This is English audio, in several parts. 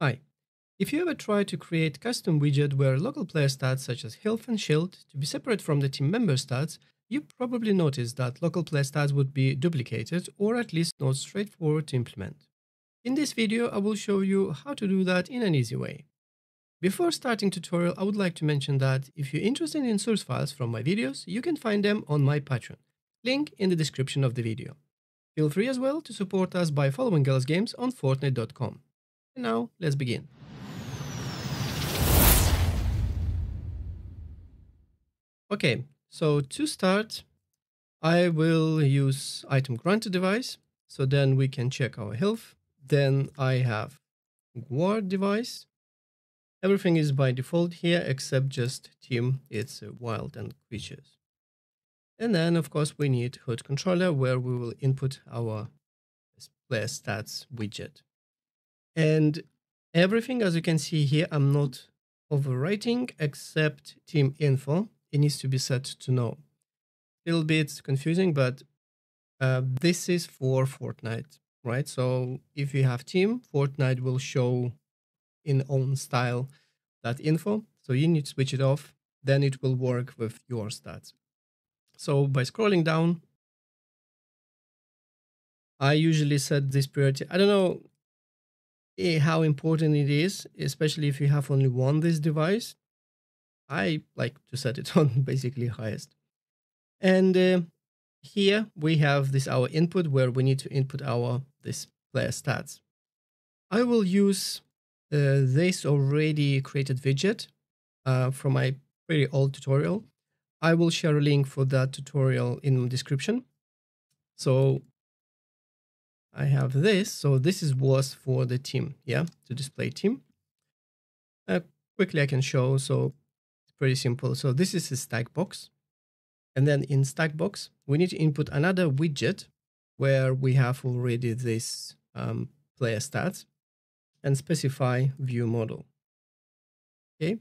Hi, if you ever try to create custom widget where local player stats such as health and shield to be separate from the team member stats, you probably noticed that local player stats would be duplicated or at least not straightforward to implement. In this video, I will show you how to do that in an easy way. Before starting tutorial, I would like to mention that if you're interested in source files from my videos, you can find them on my Patreon, link in the description of the video. Feel free as well to support us by following Gelos Games on Fortnite.com. And now, let's begin. Okay, so to start, I will use item granted device. So then we can check our health. Then I have ward device. Everything is by default here, except just team, it's wild and creatures. And then, of course, we need HUD controller where we will input our player stats widget. And everything, as you can see here, I'm not overwriting except team info. It needs to be set to no. A little bit confusing, but this is for Fortnite, right? So if you have team, Fortnite will show in own style that info. So you need to switch it off. Then it will work with your stats. So by scrolling down, I usually set this priority. I don't know how important it is, especially if you have only one this device. I like to set it on basically highest. And here we have this our input where we need to input our this player stats. I will use this already created widget from my pretty old tutorial. I will share a link for that tutorial in the description. So I have this. So this was for the team, yeah, to display team. Quickly I can show. So it's pretty simple. So this is a stack box. And then in stack box, we need to input another widget where we have already this player stats and specify view model. Okay.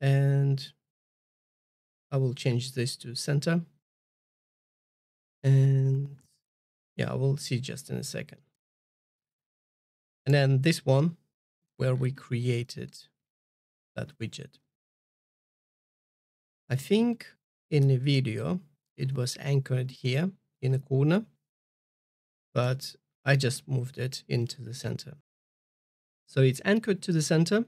And I will change this to center. And yeah, I will see just in a second. And then this one where we created that widget. I think in the video, it was anchored here in a corner, but I just moved it into the center. So it's anchored to the center,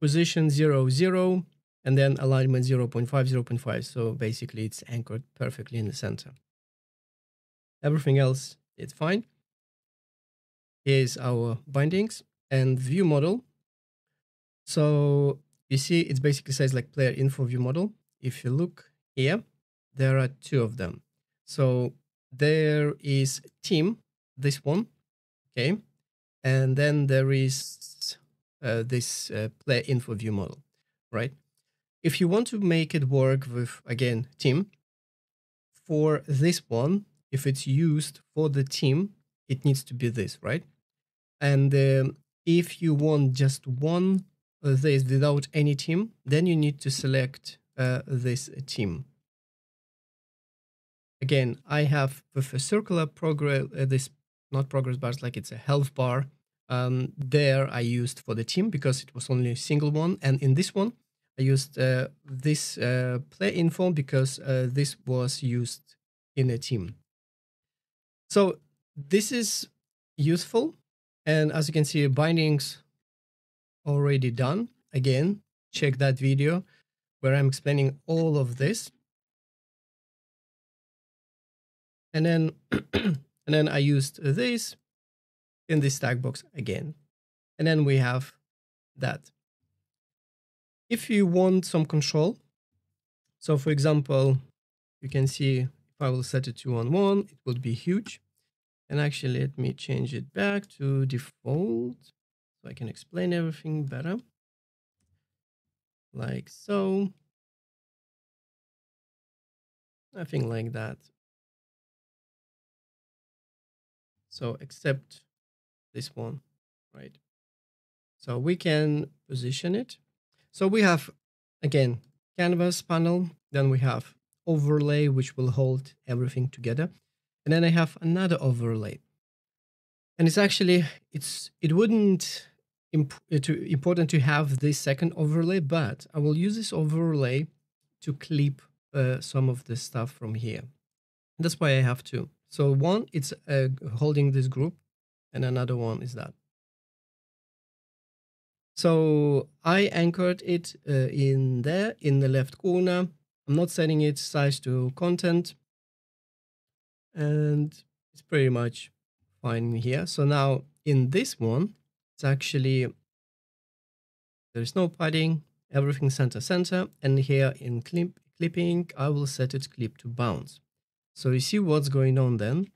position 0, 0. And then alignment 0.5, 0.5. So basically it's anchored perfectly in the center. Everything else is fine. Here's our bindings and view model. So you see, it basically says like player info view model. If you look here, there are two of them. So there is team, this one. Okay. And then there is this player info view model, right? If you want to make it work with, again, team, for this one, if it's used for the team, it needs to be this, right? And if you want just one of this without any team, then you need to select this team. Again, I have with a circular progress, this not progress bars, like it's a health bar. There I used for the team because it was only a single one. And in this one, I used this player info because this was used in a team. So this is useful. And as you can see, bindings already done. Again, check that video where I'm explaining all of this. And then, and then I used this in this stack box again. And then we have that. If you want some control, so for example, you can see if I will set it to 1, 1, it would be huge. And actually, let me change it back to default so I can explain everything better. Like so. Nothing like that. So except this one, right? So we can position it. So we have, again, canvas panel, then we have overlay, which will hold everything together. And then I have another overlay. And it's actually, it wouldn't important to have this second overlay, but I will use this overlay to clip some of the stuff from here. And that's why I have two. So one, it's holding this group, and another one is that. So I anchored it in there, in the left corner. I'm not setting its size to content. And it's pretty much fine here. So now in this one, it's actually, there's no padding, everything center. And here in clipping, I will set its clip to bounce. So you see what's going on then.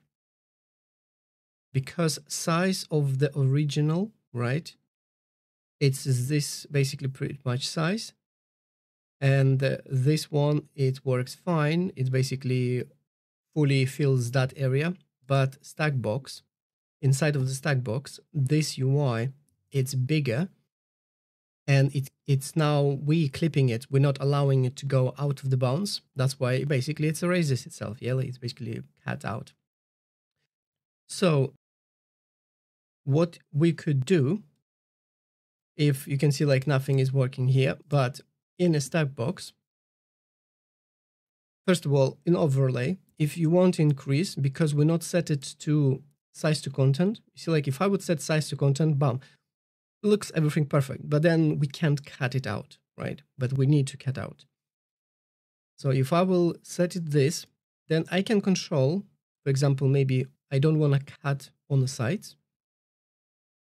Because size of the original, right? It's this basically pretty much size. And this one, it works fine. It basically fully fills that area. But stack box, inside of the stack box, this UI, it's bigger. And it's now we clipping it. We're not allowing it to go out of the bounds. That's why basically it erases itself. Yeah, it's basically cut out. So what we could do, if you can see like nothing is working here, but in a stack box, first of all, in overlay, if you want to increase, because we're not set it to size to content, you see like if I would set size to content, bam, looks everything perfect, but then we can't cut it out, right? But we need to cut out. So if I will set it this, then I can control, for example, maybe I don't want to cut on the sides.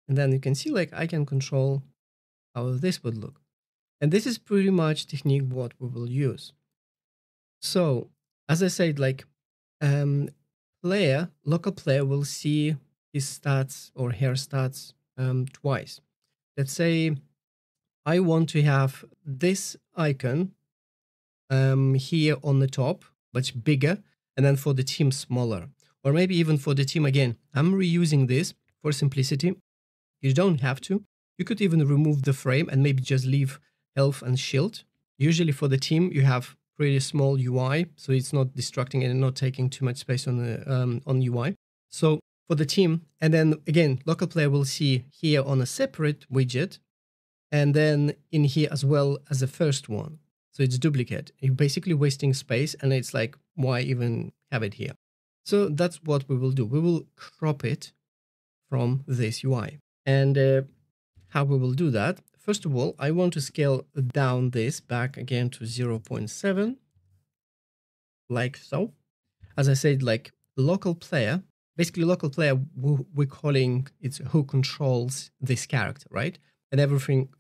And then you can see like I can control how this would look. And this is pretty much technique what we will use. So as I said, like local player will see his stats or her stats twice. Let's say I want to have this icon here on the top, much bigger, and then for the team smaller, or maybe even for the team again. I'm reusing this for simplicity. You don't have to. You could even remove the frame and maybe just leave health and shield. Usually for the team, you have pretty small UI, so it's not distracting and not taking too much space on UI. So for the team, and then again, local player will see here on a separate widget, and then in here as well as the first one. So it's duplicate. You're basically wasting space, and it's like, why even have it here? So that's what we will do. We will crop it from this UI. And how we will do that? First of all, I want to scale down this back again to 0.7, like so. As I said, like local player, basically local player, we're calling it's who controls this character, right? And everything,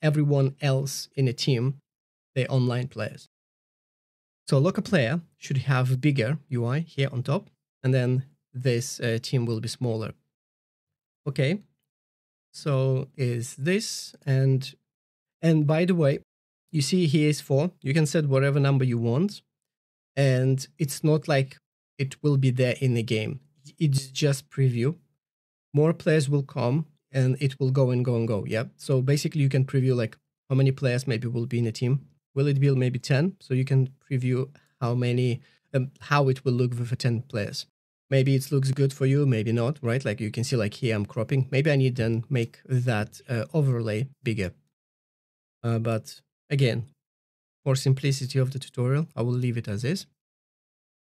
everyone else in a team, they're online players. So local player should have bigger UI here on top, and then this team will be smaller. Okay. So is this, and by the way, you see here is 4. You can set whatever number you want, and it's not like it will be there in the game. It's just preview. More players will come, and it will go and go and go. Yeah. So basically, you can preview like how many players maybe will be in a team. Will it be maybe 10? So you can preview how many, how it will look with 10 players. Maybe it looks good for you, maybe not, right? Like you can see like here I'm cropping. Maybe I need then make that overlay bigger. But again, for simplicity of the tutorial, I will leave it as is.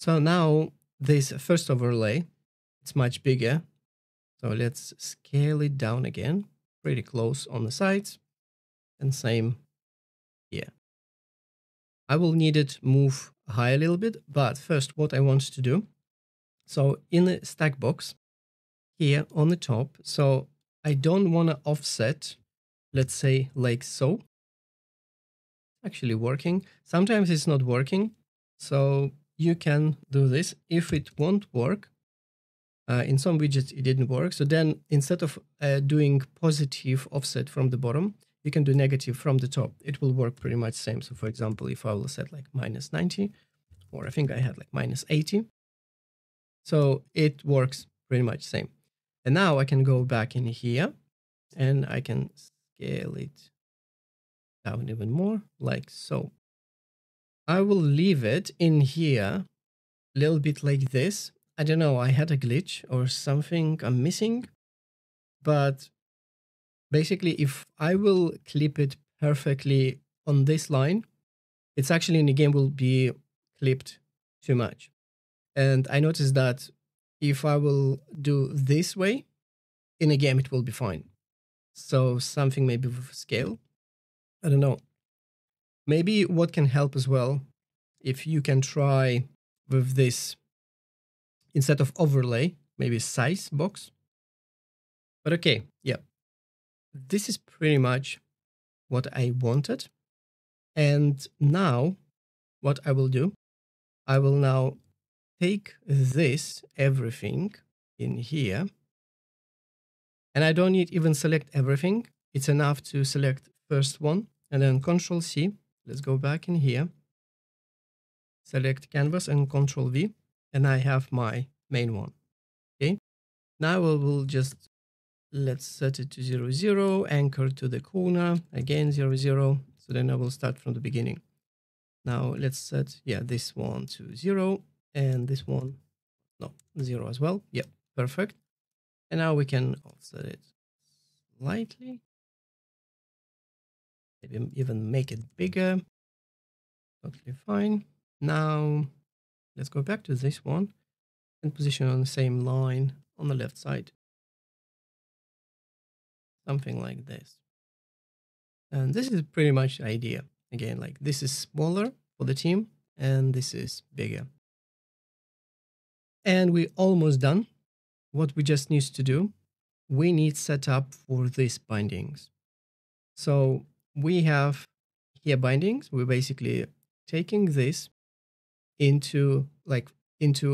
So now this first overlay, it's much bigger. So let's scale it down again, pretty close on the sides. And same here. I will need it move high a little bit, but first what I want to do. So in the stack box here on the top, so I don't want to offset, let's say like so. Actually working. Sometimes it's not working. So you can do this. If it won't work, in some widgets it didn't work. So then instead of doing positive offset from the bottom, you can do negative from the top. It will work pretty much same. So for example, if I will set like -90, or I think I had like -80. So it works pretty much same. And now I can go back in here and I can scale it down even more like so. I will leave it in here a little bit like this. I don't know, I had a glitch or something I'm missing. But basically, if I will clip it perfectly on this line, it's actually in the game will be clipped too much. And I noticed that if I will do this way, in a game it will be fine. So something maybe with scale, I don't know. Maybe what can help as well, if you can try with this, instead of overlay, maybe size box. But okay, yeah, this is pretty much what I wanted. And now what I will do, I will now take this, everything in here. And I don't need even select everything. It's enough to select first one and then Control C. Let's go back in here. Select canvas and Control V. And I have my main one. Okay. Now we will just, let's set it to 0, 0, anchor to the corner again, 0, 0. So then I will start from the beginning. Now let's set, yeah, this one to 0 and this one, no, 0 as well. Yeah, perfect. And now we can offset it slightly. Maybe even make it bigger. Totally fine. Now let's go back to this one and position on the same line on the left side. Something like this. And this is pretty much the idea. Again, like this is smaller for the team and this is bigger. And we're almost done. What we just need to do, we need set up for these bindings. So we have here bindings. We're basically taking this into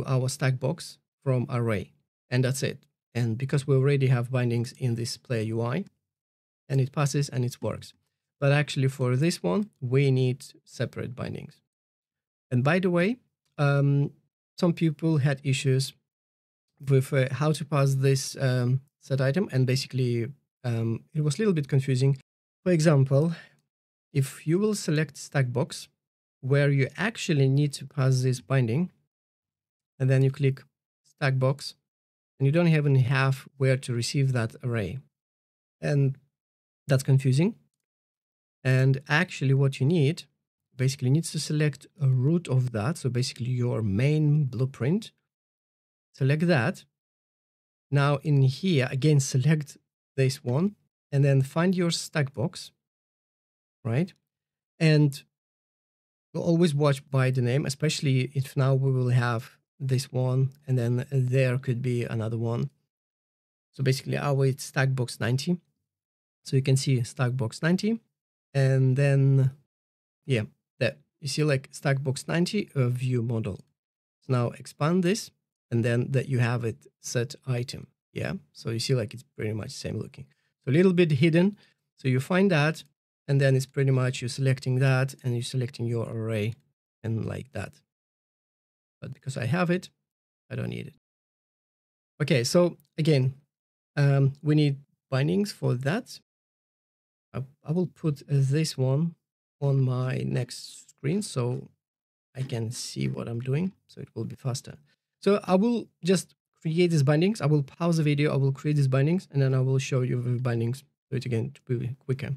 our stack box from array, and that's it. And because we already have bindings in this player UI, and it passes and it works. But actually for this one, we need separate bindings. And by the way, some people had issues with how to pass this set item, and basically it was a little bit confusing. For example, if you will select stack box where you actually need to pass this binding, and then you click stack box, and you don't even have where to receive that array, and that's confusing. And actually what you need basically needs to select a root of that, so basically your main blueprint. Select that. Now in here, again, select this one and then find your stack box, right? And we'll always watch by the name, especially if now we will have this one and then there could be another one. So basically our stack box 90. So you can see stack box 90 and then, yeah, there. You see like stack box 90 view model. So now expand this. And then that you have it set item. Yeah. So you see like it's pretty much same looking. So a little bit hidden. So you find that and then it's pretty much you're selecting that and you're selecting your array and like that. But because I have it, I don't need it. Okay. So again, we need bindings for that. I will put this one on my next screen so I can see what I'm doing. So it will be faster. So I will just create these bindings. I will pause the video. I will create these bindings and then I will show you the bindings. Do it again to be quicker.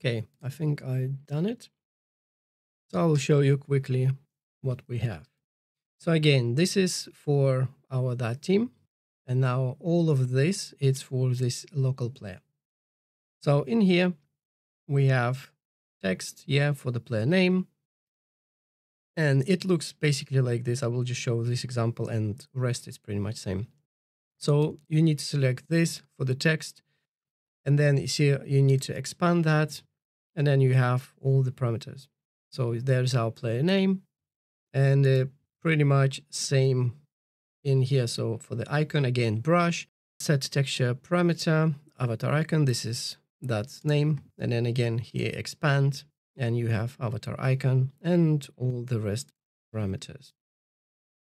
Okay, I think I've done it. So I will show you quickly what we have. So again, this is for our that team. And now all of this is for this local player. So in here, we have text, yeah, for the player name. And it looks basically like this. I will just show this example and rest is pretty much same. So you need to select this for the text. And then you see you need to expand that. And then you have all the parameters. So there's our player name. And pretty much same in here. So for the icon, again, brush, set texture parameter, avatar icon. This is that name. And then again, here expand. And you have avatar icon and all the rest parameters.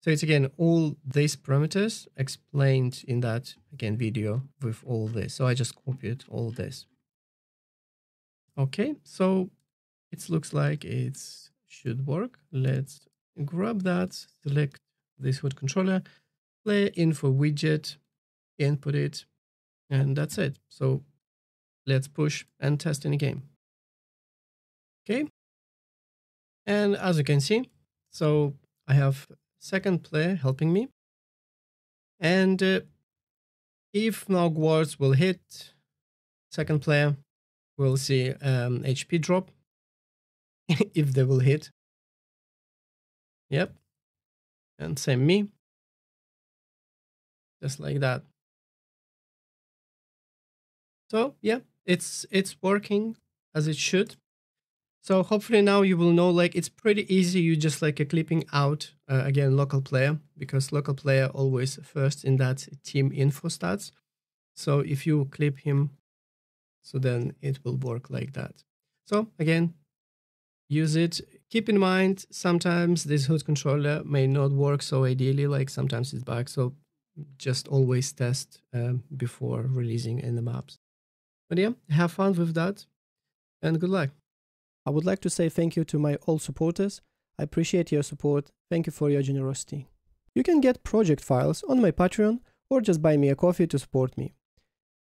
So it's again, all these parameters explained in that, again, video with all this. So I just copied all this. Okay, so it looks like it should work. Let's grab that, select this HUD controller, player info widget, input it, And that's it. So let's push and test in a game. Okay. And as you can see, so I have second player helping me. And if Nogwarts will hit second player, we'll see HP drop if they will hit. Yep. And same me. Just like that. So yeah, it's working as it should. So hopefully now you will know, like, it's pretty easy. You just like a clipping out again local player, because local player always first in that team info stats. So if you clip him, so then it will work like that. So again, use it. Keep in mind, sometimes this HUD controller may not work so ideally, like sometimes it's back. So just always test before releasing in the maps. But yeah, have fun with that and good luck. I would like to say thank you to my all supporters. I appreciate your support. Thank you for your generosity. You can get project files on my Patreon or just buy me a coffee to support me.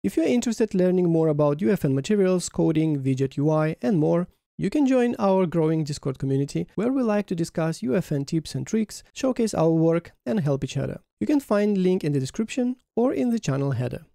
If you're interested in learning more about UFN materials, coding, widget UI and more, you can join our growing Discord community, where we like to discuss UFN tips and tricks, showcase our work and help each other. You can find link in the description or in the channel header.